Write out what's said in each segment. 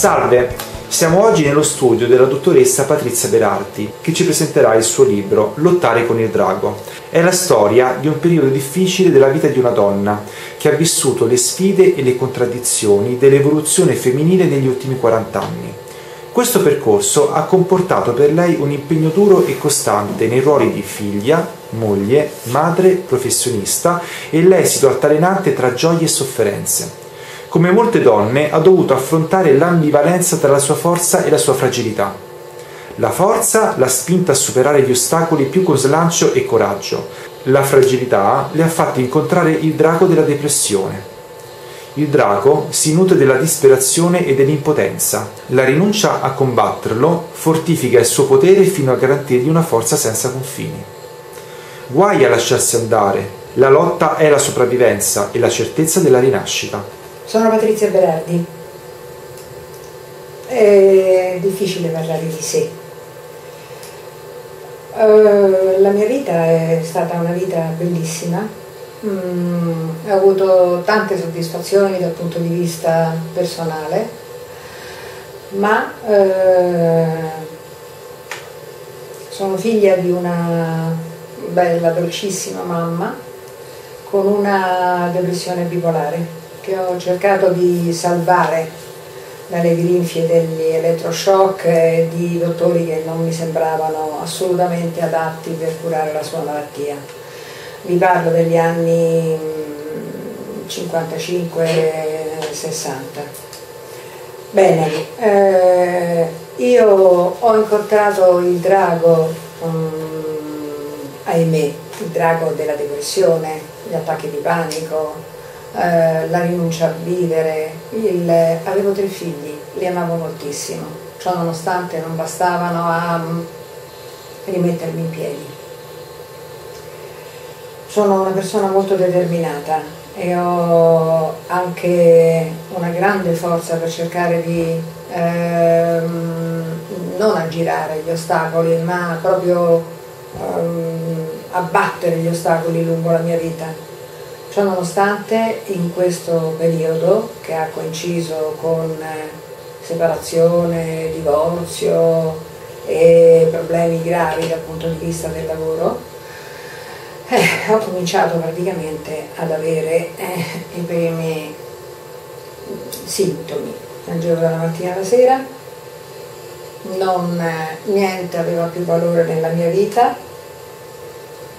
Salve, siamo oggi nello studio della dottoressa Patrizia Berardi, che ci presenterà il suo libro Lottare con il Drago. È la storia di un periodo difficile della vita di una donna che ha vissuto le sfide e le contraddizioni dell'evoluzione femminile negli ultimi 40 anni. Questo percorso ha comportato per lei un impegno duro e costante nei ruoli di figlia, moglie, madre, professionista e l'esito altalenante tra gioie e sofferenze. Come molte donne, ha dovuto affrontare l'ambivalenza tra la sua forza e la sua fragilità. La forza l'ha spinta a superare gli ostacoli più con slancio e coraggio. La fragilità le ha fatto incontrare il drago della depressione. Il drago si nutre della disperazione e dell'impotenza. La rinuncia a combatterlo fortifica il suo potere fino a garantirgli una forza senza confini. Guai a lasciarsi andare. La lotta è la sopravvivenza e la certezza della rinascita. Sono Patrizia Berardi. È difficile parlare di sé. La mia vita è stata una vita bellissima. Ho avuto tante soddisfazioni dal punto di vista personale, ma sono figlia di una bella, dolcissima mamma con una depressione bipolare che ho cercato di salvare dalle grinfie degli elettroshock e di dottori che non mi sembravano assolutamente adatti per curare la sua malattia. Vi parlo degli anni 55-60. Bene, io ho incontrato il drago, ahimè, il drago della depressione, gli attacchi di panico, la rinuncia a vivere. Avevo 3 figli, li amavo moltissimo, ciò nonostante non bastavano a rimettermi in piedi. Sono una persona molto determinata e ho anche una grande forza per cercare di non aggirare gli ostacoli, ma proprio abbattere gli ostacoli lungo la mia vita. Ciò nonostante, in questo periodo, che ha coinciso con separazione, divorzio e problemi gravi dal punto di vista del lavoro, ho cominciato praticamente ad avere i primi sintomi. Mangiavo dalla mattina alla sera, niente aveva più valore nella mia vita,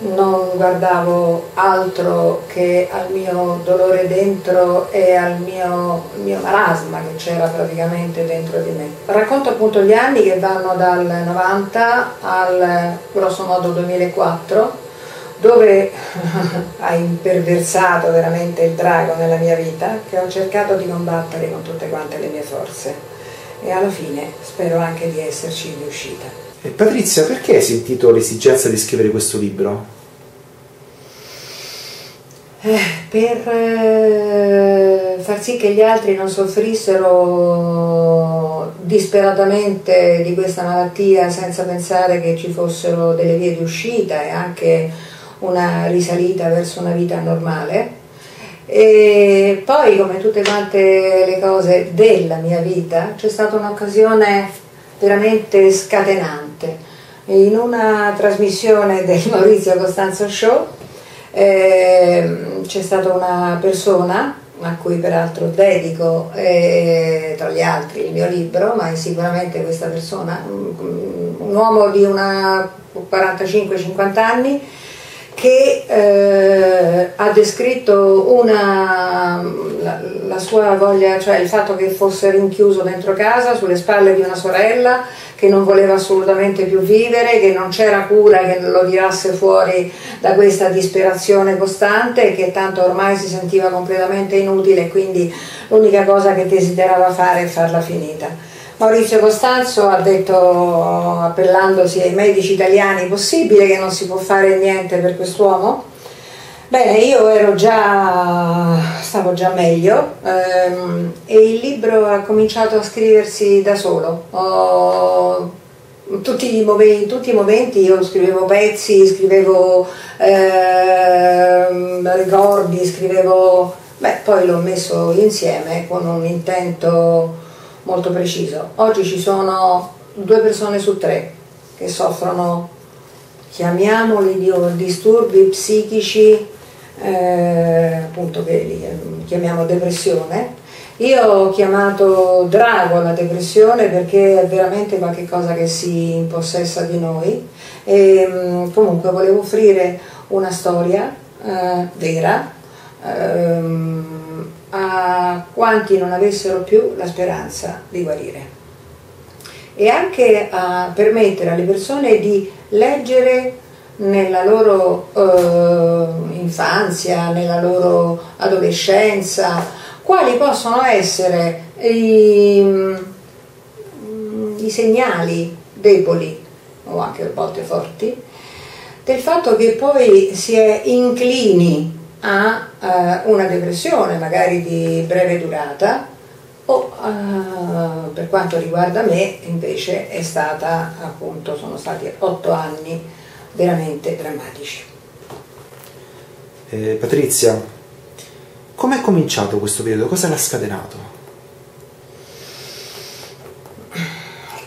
non guardavo altro che al mio dolore dentro e al mio marasma che c'era praticamente dentro di me. Racconto appunto gli anni che vanno dal 90 al grosso modo 2004, dove ha imperversato veramente il drago nella mia vita, che ho cercato di combattere con tutte quante le mie forze e alla fine spero anche di esserci riuscita. E Patrizia, perché hai sentito l'esigenza di scrivere questo libro? Per far sì che gli altri non soffrissero disperatamente di questa malattia senza pensare che ci fossero delle vie di uscita e anche una risalita verso una vita normale. E poi, come tutte quante le cose della mia vita, c'è stata un'occasione veramente scatenante. In una trasmissione del Maurizio Costanzo Show c'è stata una persona a cui peraltro dedico tra gli altri il mio libro, ma è sicuramente questa persona un uomo di una 45-50 anni che ha descritto la sua voglia, cioè il fatto che fosse rinchiuso dentro casa, sulle spalle di una sorella, che non voleva assolutamente più vivere, che non c'era cura che lo tirasse fuori da questa disperazione costante, che tanto ormai si sentiva completamente inutile e quindi l'unica cosa che desiderava fare è farla finita. Maurizio Costanzo ha detto, appellandosi ai medici italiani, possibile che non si può fare niente per quest'uomo? Bene, io stavo già meglio e il libro ha cominciato a scriversi da solo. In tutti i momenti io scrivevo pezzi, scrivevo ricordi, scrivevo... Poi l'ho messo insieme con un intento molto preciso. Oggi ci sono 2 persone su 3 che soffrono, chiamiamoli, disturbi psichici, appunto, che li chiamiamo depressione. Io ho chiamato drago la depressione perché è veramente qualcosa che si impossessa di noi. E, comunque, volevo offrire una storia vera a quanti non avessero più la speranza di guarire, e anche a permettere alle persone di leggere nella loro infanzia, nella loro adolescenza, quali possono essere i segnali deboli, o anche a volte forti, del fatto che poi si è inclini a una depressione, magari di breve durata, o per quanto riguarda me invece è stata, appunto, sono stati 8 anni veramente drammatici. Patrizia, com'è cominciato questo periodo? Cosa l'ha scatenato?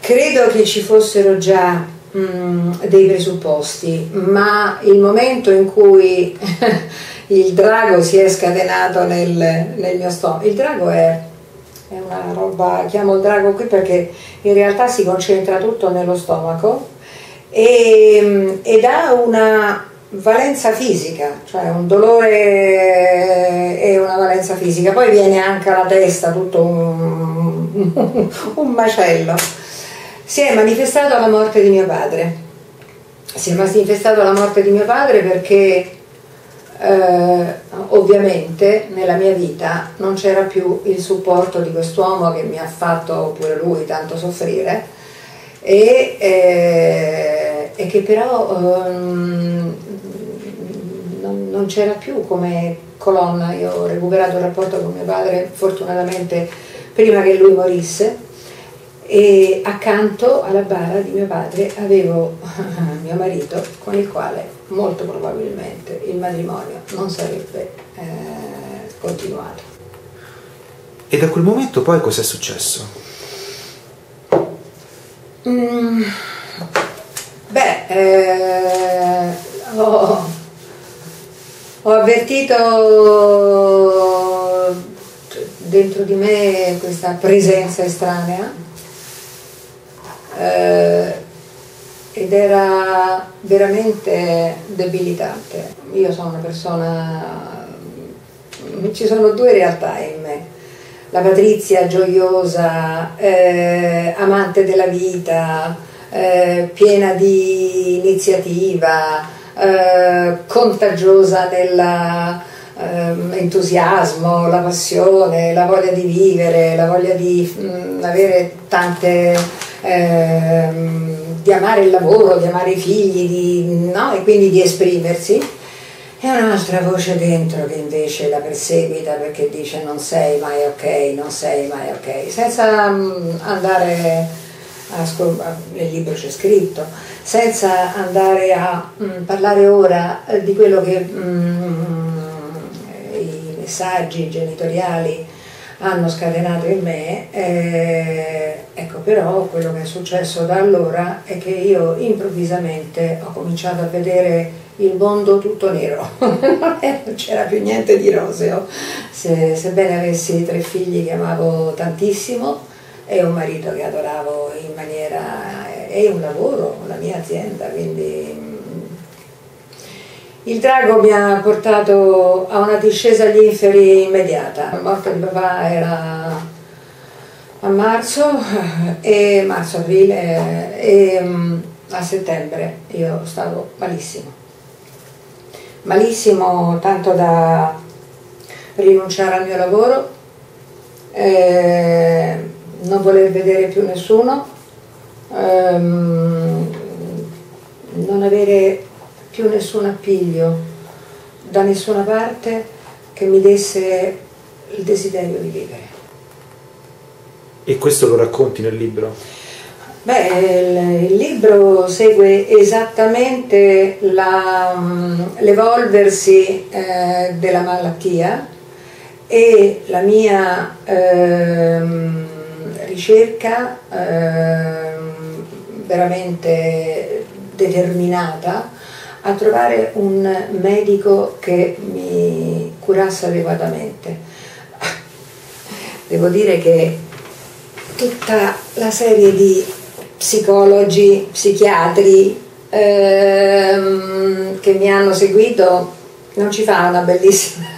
Credo che ci fossero già dei presupposti, ma il momento in cui il drago si è scatenato nel mio stomaco, il drago è una roba, chiamo il drago qui perché in realtà si concentra tutto nello stomaco ed ha una valenza fisica, cioè un dolore e una valenza fisica, poi viene anche alla testa tutto un macello. Si è manifestata la morte di mio padre, perché ovviamente nella mia vita non c'era più il supporto di quest'uomo che mi ha fatto pure lui tanto soffrire, e che però non c'era più come colonna. Io ho recuperato il rapporto con mio padre fortunatamente prima che lui morisse, e accanto alla bara di mio padre avevo mio marito, con il quale molto probabilmente il matrimonio non sarebbe continuato. E da quel momento poi cosa è successo? Ho avvertito dentro di me questa presenza estranea, ed era veramente debilitante. Io sono una persona, ci sono 2 realtà in me, la Patrizia gioiosa, amante della vita, piena di iniziativa, contagiosa nell'entusiasmo, la passione, la voglia di vivere, la voglia di avere tante, di amare il lavoro, di amare i figli, e quindi di esprimersi. E un'altra voce dentro che invece la perseguita, perché dice non sei mai ok, non sei mai ok, senza andare nel libro c'è scritto, senza andare a parlare ora di quello che i messaggi genitoriali hanno scatenato in me. Ecco, però quello che è successo da allora è che io improvvisamente ho cominciato a vedere il mondo tutto nero, non c'era più niente di roseo, sebbene avessi 3 figli che amavo tantissimo, e un marito che adoravo in maniera, e un lavoro, la mia azienda. Quindi il drago mi ha portato a una discesa agli inferi immediata. La morte di papà era a marzo-aprile, e a settembre io stavo malissimo, tanto da rinunciare al mio lavoro, non voler vedere più nessuno, non avere più nessun appiglio da nessuna parte che mi desse il desiderio di vivere. E questo lo racconti nel libro? Beh, il libro segue esattamente l'evolversi della malattia e la mia ricerca veramente determinata a trovare un medico che mi curasse adeguatamente. Devo dire che tutta la serie di psicologi, psichiatri che mi hanno seguito non ci fa una bellissima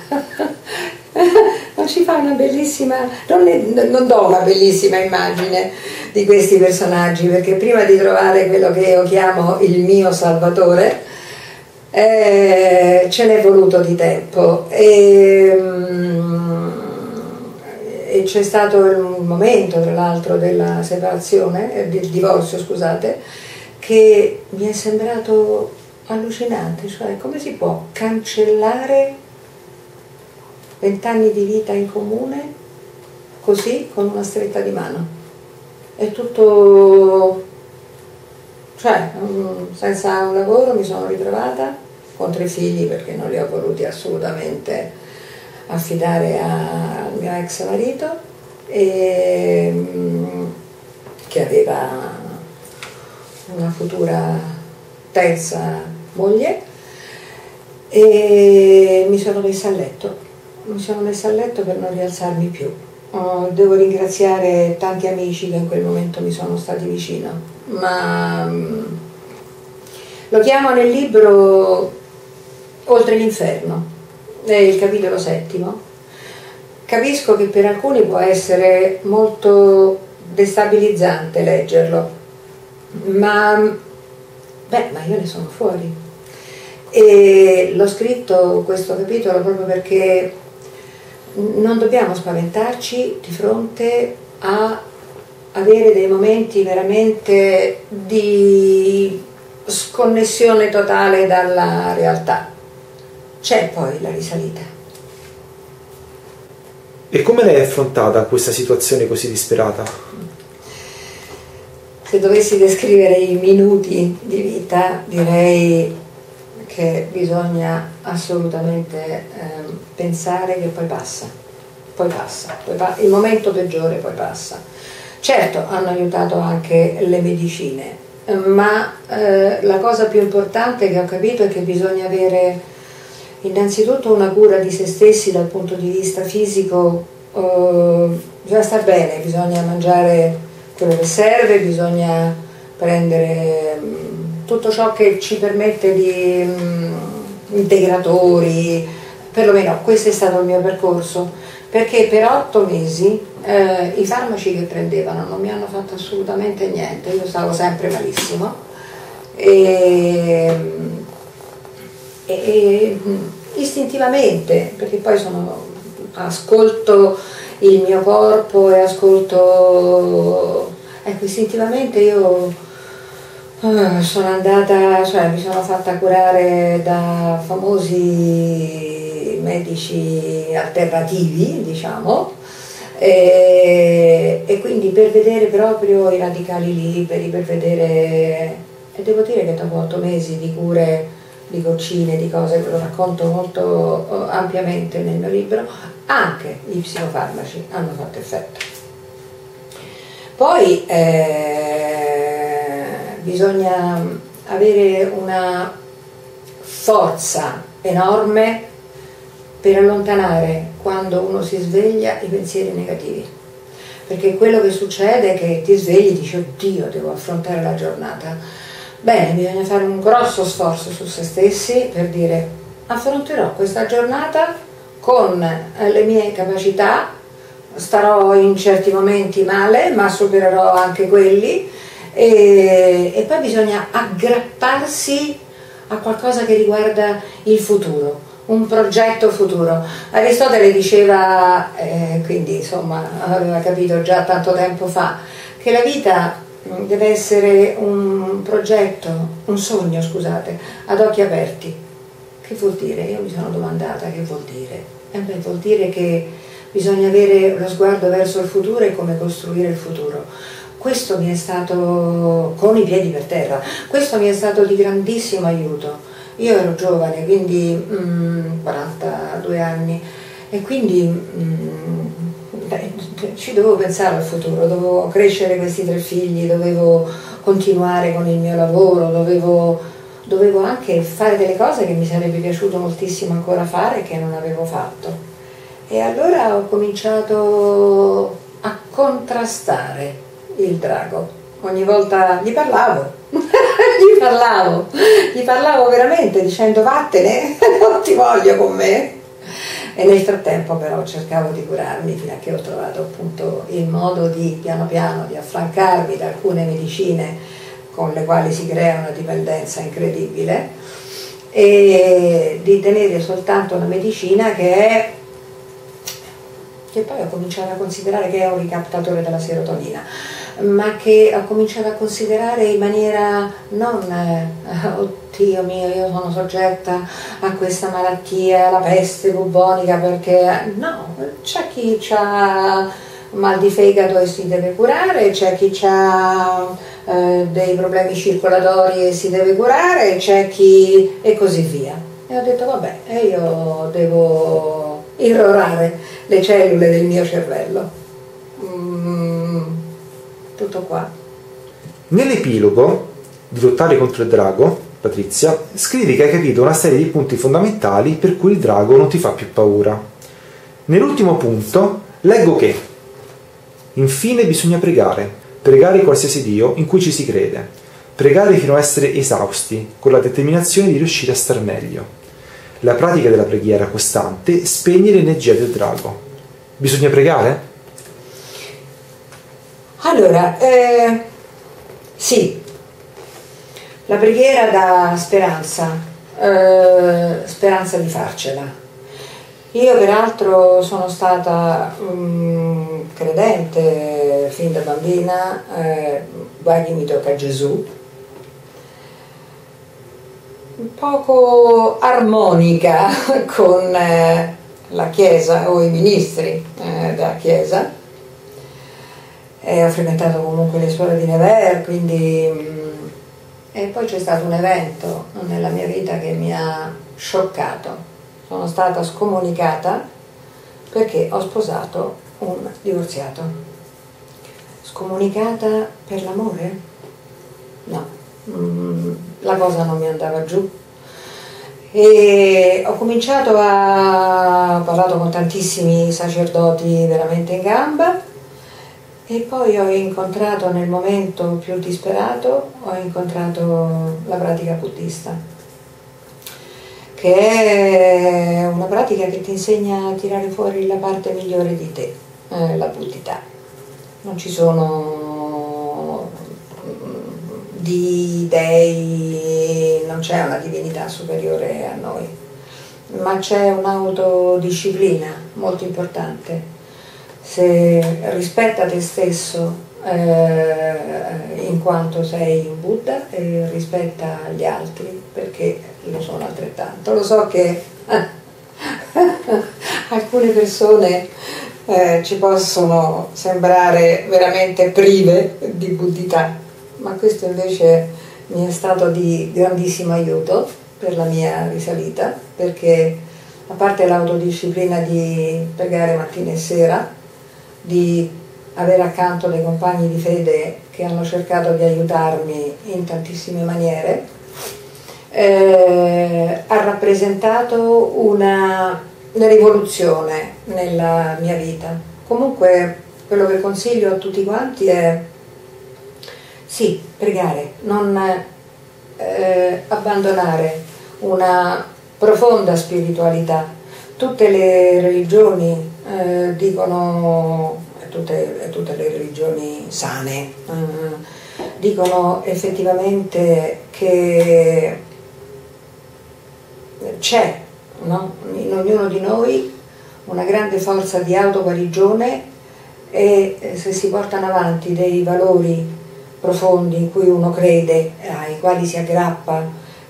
non do una bellissima immagine di questi personaggi, perché prima di trovare quello che io chiamo il mio salvatore ce n'è voluto di tempo, e c'è stato un momento, tra l'altro, della separazione, del divorzio, scusate, che mi è sembrato allucinante, cioè come si può cancellare 20 anni di vita in comune così, con una stretta di mano, è tutto, cioè senza un lavoro mi sono ritrovata con 3 figli, perché non li ho voluti assolutamente affidare al mio ex marito, e che aveva una futura terza moglie, e mi sono messa a letto. Mi sono messa a letto per non rialzarmi più. Devo ringraziare tanti amici che in quel momento mi sono stati vicino, ma lo chiamo nel libro Oltre l'inferno, è il capitolo 7. Capisco che per alcuni può essere molto destabilizzante leggerlo, ma io ne sono fuori, e l'ho scritto questo capitolo proprio perché non dobbiamo spaventarci di fronte a avere dei momenti veramente di sconnessione totale dalla realtà. C'è poi la risalita. E come l'hai affrontata questa situazione così disperata? Se dovessi descrivere i minuti di vita, direi che bisogna assolutamente pensare che poi passa, il momento peggiore poi passa. Certo, hanno aiutato anche le medicine, ma la cosa più importante che ho capito è che bisogna avere innanzitutto una cura di se stessi dal punto di vista fisico. Bisogna star bene, bisogna mangiare quello che serve, bisogna prendere tutto ciò che ci permette di integratori, perlomeno questo è stato il mio percorso, perché per 8 mesi i farmaci che prendevano non mi hanno fatto assolutamente niente, io stavo sempre malissimo, e istintivamente, perché poi ascolto il mio corpo e ascolto, ecco, istintivamente io sono andata, cioè mi sono fatta curare da famosi medici alternativi, diciamo, e quindi per vedere proprio i radicali liberi, per vedere, e devo dire che dopo 8 mesi di cure, di goccine, di cose, lo racconto molto ampiamente nel mio libro, anche gli psicofarmaci hanno fatto effetto. Poi bisogna avere una forza enorme per allontanare, quando uno si sveglia, i pensieri negativi, perché quello che succede è che ti svegli e dici oddio, devo affrontare la giornata. Bene, bisogna fare un grosso sforzo su se stessi per dire affronterò questa giornata con le mie capacità, starò in certi momenti male ma supererò anche quelli. E poi bisogna aggrapparsi a qualcosa che riguarda il futuro, un progetto futuro. Aristotele diceva, quindi insomma aveva capito già tanto tempo fa, che la vita deve essere un progetto, un sogno, scusate, ad occhi aperti. Che vuol dire? Io mi sono domandata che vuol dire. Beh, vuol dire che bisogna avere lo sguardo verso il futuro e come costruire il futuro. Questo mi è stato, con i piedi per terra, questo mi è stato di grandissimo aiuto. Io ero giovane, quindi 42 anni, e quindi ci dovevo pensare al futuro, dovevo crescere questi tre figli, dovevo continuare con il mio lavoro, dovevo anche fare delle cose che mi sarebbe piaciuto moltissimo ancora fare e che non avevo fatto. E allora ho cominciato a contrastare il drago. Ogni volta gli parlavo, gli parlavo veramente dicendo vattene, non ti voglio con me. E nel frattempo però cercavo di curarmi fino a che ho trovato appunto il modo di piano piano di affrancarmi da alcune medicine con le quali si crea una dipendenza incredibile e di tenere soltanto una medicina che poi ho cominciato a considerare che è un ricaptatore della serotonina, ma che ho cominciato a considerare in maniera non oddio mio, io sono soggetta a questa malattia, alla peste bubbonica, perché no, c'è chi ha mal di fegato e si deve curare, c'è chi ha dei problemi circolatori e si deve curare, c'è chi e così via. E ho detto vabbè, io devo irrorare le cellule del mio cervello. Tutto qua. Nell'epilogo di Lottare contro il Drago, Patrizia, scrivi che hai capito una serie di punti fondamentali per cui il drago non ti fa più paura. Nell'ultimo punto leggo che infine bisogna pregare, pregare qualsiasi Dio in cui ci si crede, pregare fino a essere esausti, con la determinazione di riuscire a star meglio. La pratica della preghiera costante spegne l'energia del drago. Bisogna pregare? Allora, sì, la preghiera dà speranza, speranza di farcela. Io peraltro sono stata credente fin da bambina, guardi mi tocca Gesù, un poco armonica con la Chiesa o i ministri della Chiesa. Ho frequentato comunque le scuole di Nevers, quindi e poi c'è stato un evento nella mia vita che mi ha scioccato. Sono stata scomunicata perché ho sposato un divorziato. Scomunicata per l'amore? No, la cosa non mi andava giù. E ho cominciato a parlare con tantissimi sacerdoti veramente in gamba. E poi ho incontrato nel momento più disperato, ho incontrato la pratica buddista, che è una pratica che ti insegna a tirare fuori la parte migliore di te, la buddhità. Non ci sono dei, non c'è una divinità superiore a noi, ma c'è un'autodisciplina molto importante. Se rispetta te stesso in quanto sei un Buddha e rispetta gli altri perché lo sono altrettanto. Lo so che alcune persone ci possono sembrare veramente prive di buddhità, ma questo invece mi è stato di grandissimo aiuto per la mia risalita, perché a parte l'autodisciplina di pregare mattina e sera, di avere accanto dei compagni di fede che hanno cercato di aiutarmi in tantissime maniere, ha rappresentato una rivoluzione nella mia vita. Comunque quello che consiglio a tutti quanti è sì, pregare, non abbandonare una profonda spiritualità. Tutte le religioni dicono, tutte le religioni sane, dicono effettivamente che c'è, no? In ognuno di noi una grande forza di autoguarigione e se si portano avanti dei valori profondi in cui uno crede, ai quali si aggrappa,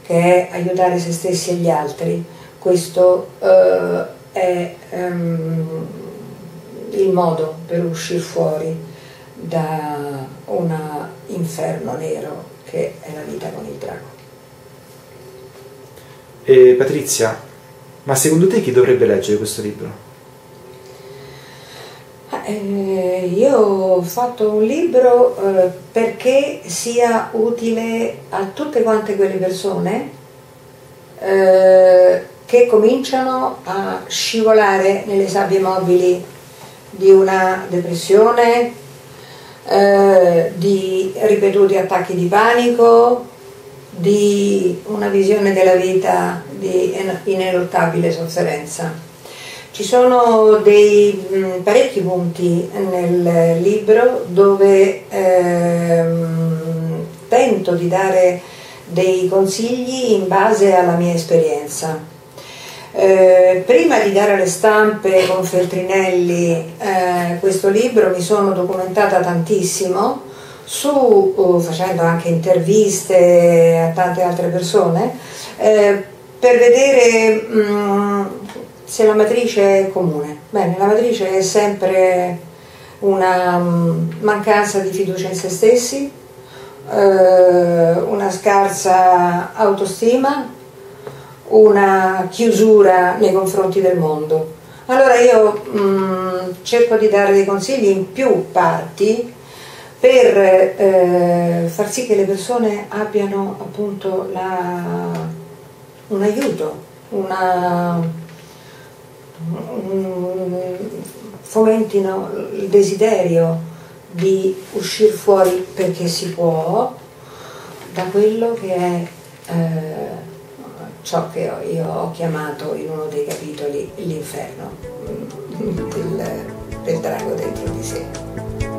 che è aiutare se stessi e gli altri, questo è il modo per uscire fuori da un inferno nero che è la vita con il drago. Patrizia, ma secondo te chi dovrebbe leggere questo libro? Io ho fatto un libro perché sia utile a tutte quante quelle persone che cominciano a scivolare nelle sabbie mobili di una depressione, di ripetuti attacchi di panico, di una visione della vita di ineluttabile sofferenza. Ci sono dei parecchi punti nel libro dove tento di dare dei consigli in base alla mia esperienza. Prima di dare alle stampe con Feltrinelli questo libro mi sono documentata tantissimo, facendo anche interviste a tante altre persone, per vedere se la matrice è comune. Bene, la matrice è sempre una mancanza di fiducia in se stessi, una scarsa autostima, una chiusura nei confronti del mondo. Allora io cerco di dare dei consigli in più parti per far sì che le persone abbiano appunto un aiuto, fomentino il desiderio di uscire fuori, perché si può, da quello che è ciò che io ho chiamato in uno dei capitoli l'inferno del drago dentro di sé.